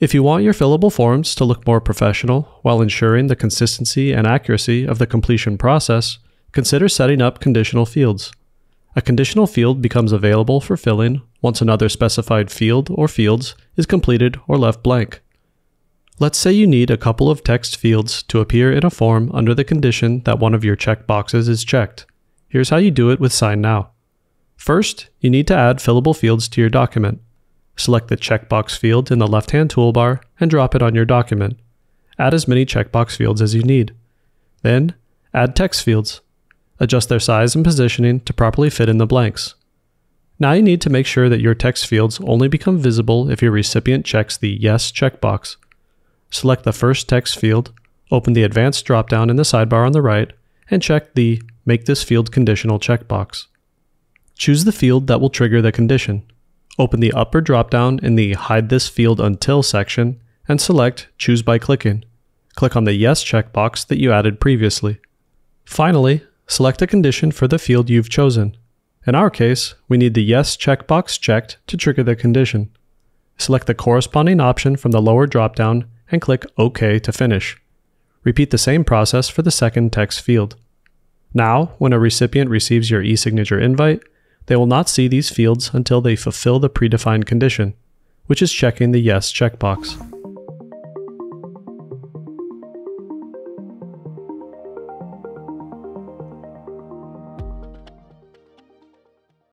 If you want your fillable forms to look more professional while ensuring the consistency and accuracy of the completion process, consider setting up conditional fields. A conditional field becomes available for filling once another specified field or fields is completed or left blank. Let's say you need a couple of text fields to appear in a form under the condition that one of your checkboxes is checked. Here's how you do it with SignNow. First, you need to add fillable fields to your document. Select the checkbox field in the left-hand toolbar and drop it on your document. Add as many checkbox fields as you need. Then, add text fields. Adjust their size and positioning to properly fit in the blanks. Now you need to make sure that your text fields only become visible if your recipient checks the Yes checkbox. Select the first text field, open the Advanced dropdown in the sidebar on the right, and check the Make this field conditional checkbox. Choose the field that will trigger the condition. Open the upper dropdown in the Hide this field until section and select Choose by clicking. Click on the Yes checkbox that you added previously. Finally, select a condition for the field you've chosen. In our case, we need the Yes checkbox checked to trigger the condition. Select the corresponding option from the lower dropdown and click OK to finish. Repeat the same process for the second text field. Now, when a recipient receives your e-signature invite, they will not see these fields until they fulfill the predefined condition, which is checking the Yes checkbox.